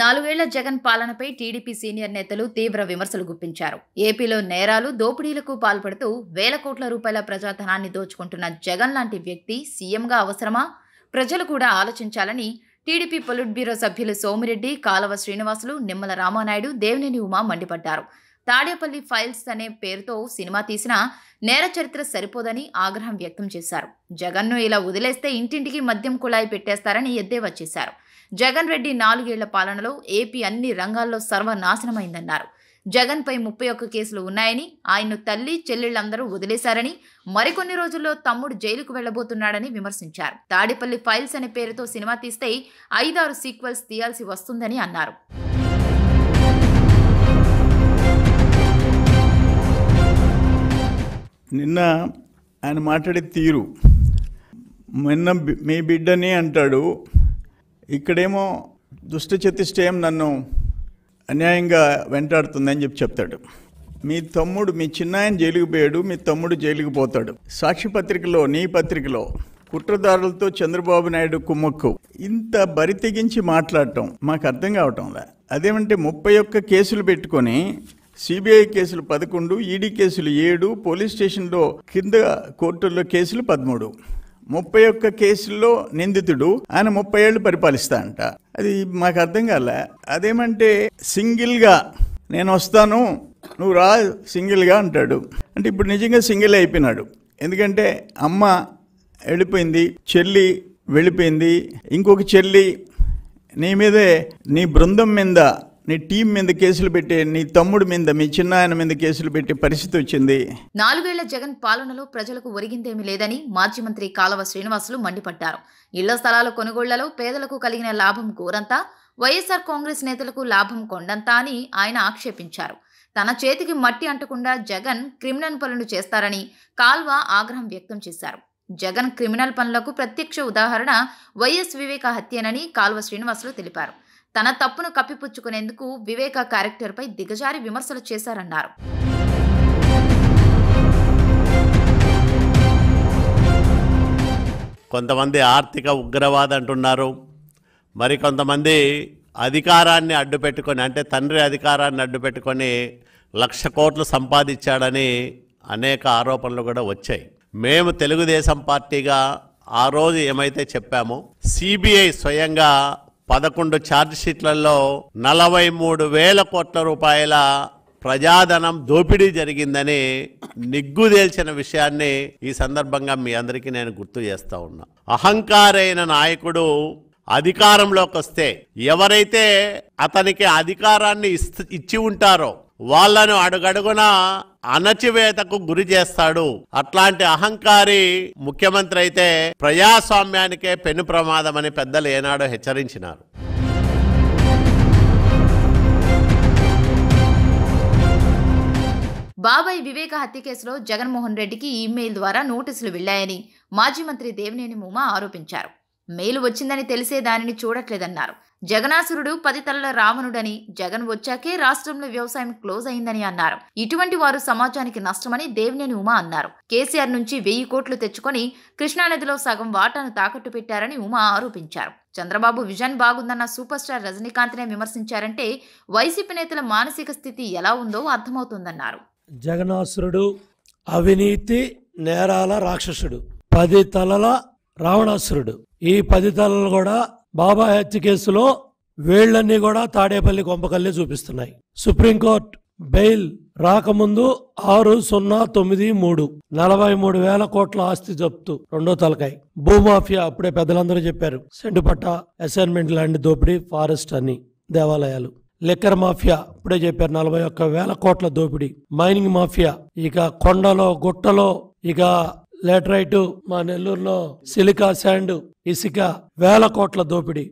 నాలుగేళ్ల జగన్ పాలనపై TDP senior నేతలు తీవ్ర విమర్శలు గుప్పించారు. ఏపీలో నేరాలు, దోపిడీలకు పాల్పడుతూ వేల కోట్ల రూపాయల ప్రజాధనాన్ని దోచుకుంటున్న జగన్ లాంటి వ్యక్తి సీఎంగా అవసరమా? ప్రజలు కూడా ఆలోచించాలని టీడీపీ పొలిట్ బ్యూరో సభ్యులు సోమిరెడ్డి, కాలవ శ్రీనివాసులు, నిమ్మల రామానాయుడు, దేవినేని ఉమా మండిపడ్డారు. తాడేపల్లి ఫైల్స్ అనే పేరుతో సినిమా తీసిన నేర చరిత్ర సరిపోదని ఆగ్రహం వ్యక్తం చేశారు. జగన్ను ఇలా వదిలేస్తే ఇంటింటికి మద్యం కుళాయి పెట్టేస్తారని ఎద్దేవా చేశారు. జగన్ రెడ్డి నాలుగేళ్ల పాలనలో ఏపీ అన్ని రంగాల్లో సర్వనాశనమైందన్నారు. జగన్పై 31 కేసులు ఉన్నాయని, ఆయన్ను తల్లి చెల్లెళ్లందరూ వదిలేశారని, మరికొన్ని రోజుల్లో తమ్ముడు జైలుకు వెళ్లబోతున్నాడని విమర్శించారు. తాడేపల్లి ఫైల్స్ అనే పేరుతో సినిమా తీస్తే 5-6 సీక్వెల్స్ తీయాల్సి వస్తుందని అన్నారు. నిన్న ఆయన మాట్లాడే తీరు, నిన్న మీ బిడ్డని అంటాడు, ఇక్కడేమో దుష్టచతిష్టయం నన్ను అన్యాయంగా వెంటాడుతుందని చెప్తాడు. మీ తమ్ముడు, మీ చిన్నాయన జైలుకు పోయాడు, మీ తమ్ముడు జైలుకు పోతాడు. సాక్షి పత్రికలో, నీ పత్రికలో కుట్రదారులతో చంద్రబాబు నాయుడు కుమ్మక్కు. ఇంత బరి తెగించి మాట్లాడటం మాకు అర్థం కావటంలా. అదేమంటే 31 కేసులు పెట్టుకొని, సిబిఐ కేసులు 11, ఈడీ కేసులు 7, పోలీస్ స్టేషన్లో కింద కోర్టుల్లో కేసులు 13. 31 కేసుల్లో నిందితుడు ఆయన 30 ఏళ్ళు పరిపాలిస్తా అంట. అది మాకు అర్థం కాలే. అదేమంటే సింగిల్గా నేను వస్తాను, నువ్వు రా సింగిల్గా అంటాడు. అంటే ఇప్పుడు నిజంగా సింగిల్ అయిపోయినాడు. ఎందుకంటే అమ్మ వెళ్ళిపోయింది, చెల్లి వెళ్ళిపోయింది, ఇంకొక చెల్లి నీ మీదే, నీ బృందం మీద, నీ టీం మీద కేసులు పెట్టి, నీ తమ్ముడు మీద, మీ చిన్నాయన మీద కేసులు పెట్టే పరిస్థితి వచ్చింది. నాలుగేళ్ల జగన్ పాలనలో ప్రజలకు ఒరిగిందేమీ లేదని మాజీ మంత్రి కాలవ శ్రీనివాసులు మండిపడ్డారు. ఇళ్ల స్థలాల కొనుగోళ్లలో పేదలకు కలిగిన లాభం గోరంతా, వైఎస్ఆర్ కాంగ్రెస్ నేతలకు లాభం కొండంతా అని ఆయన ఆక్షేపించారు. తన చేతికి మట్టి అంటకుండా జగన్ క్రిమినల్ పనులు చేస్తారని కాల్వ ఆగ్రహం వ్యక్తం చేశారు. జగన్ క్రిమినల్ పనులకు ప్రత్యక్ష ఉదాహరణ వైఎస్ వివేక హత్యేనని కాల్వ శ్రీనివాసులు తెలిపారు. తన తప్పును కప్పిపుచ్చుకునేందుకు వివేక క్యారెక్టర్పై దిగజారి విమర్శలు చేశారన్నారు. కొంతమంది ఆర్థిక ఉగ్రవాద అంటున్నారు, మరికొంతమంది అధికారాన్ని అడ్డుపెట్టుకొని, అంటే తండ్రి అధికారాన్ని అడ్డుపెట్టుకొని 1,00,000 కోట్లు సంపాదించాడని అనేక ఆరోపణలు కూడా వచ్చాయి. మేము తెలుగుదేశం పార్టీగా ఆ రోజు ఏమైతే చెప్పామో, సిబిఐ స్వయంగా 11 ఛార్జ్షీట్లలో 43,000 కోట్ల రూపాయల ప్రజాధనం దోపిడీ జరిగిందని నిగ్గుదేల్చిన విషయాన్ని ఈ సందర్భంగా మీ అందరికీ నేను గుర్తు చేస్తూ ఉన్నా. అహంకారైన నాయకుడు అధికారంలోకి వస్తే, ఎవరైతే అతనికి అధికారాన్ని ఇచ్చి ఉంటారో వాళ్ళను అడుగడుగున అణచివేతకు గురి చేస్తాడు. అట్లాంటి అహంకారి ముఖ్యమంత్రి అయితే ప్రజాస్వామ్యానికే పెను ప్రమాదం అని పెద్దలు ఏనాడో హెచ్చరించినారు. బాబాయ్ వివేక హత్య కేసులో జగన్మోహన్ రెడ్డికి ఈమెయిల్ ద్వారా నోటీసులు వెళ్లాయని మాజీ మంత్రి దేవినేని ఉమా ఆరోపించారు. మేలు వచ్చిందని తెలిసే దానిని చూడట్లేదన్నారు. జగనాసురుడు 10 తలల రావణుడని, జగన్ వచ్చాకే రాష్ట్రంలో వ్యవసాయం క్లోజ్ అయిందని అన్నారు. ఇటువంటి వారు సమాజానికి నష్టమని దేవినేని ఉమా అన్నారు. కేసీఆర్ నుంచి 1000 కోట్లు తెచ్చుకొని కృష్ణానదిలో సగం వాటాను తాకట్టు పెట్టారని ఉమా ఆరోపించారు. చంద్రబాబు విజన్ బాగుందన్న సూపర్ స్టార్ రజనీకాంత్నే విమర్శించారంటే వైసీపీ నేతల మానసిక స్థితి ఎలా ఉందో అర్థమవుతుందన్నారు. జగనాసురుడు, అవినీతి నేరాల రాక్షసుడు, 10 తలల రావణాసురుడు. ఈ 10 తలలు కూడా బాబా హత్య కేసులో వేళ్లన్నీ కూడా తాడేపల్లి కొంపకల్లే చూపిస్తున్నాయి. సుప్రీంకోర్టు బెయిల్ రాకముందు 6093 43,000 కోట్ల ఆస్తి జప్తు, 2వ తలకాయ. భూమాఫియా అప్పుడే పెద్దలందరూ చెప్పారు. సెంటుపట్ట, అసైన్మెంట్ ల్యాండ్ దోపిడీ, ఫారెస్ట్ అని, దేవాలయాలు. లిక్కర్ మాఫియా అప్పుడే చెప్పారు, 41,000 కోట్ల దోపిడీ. మైనింగ్ మాఫియా, ఇక కొండలో గుట్టలో, ఇక లేటరైట్, మా నెల్లూరులో సిలికా శాండ్, ఇసుక, 1000 కోట్ల దోపిడీ.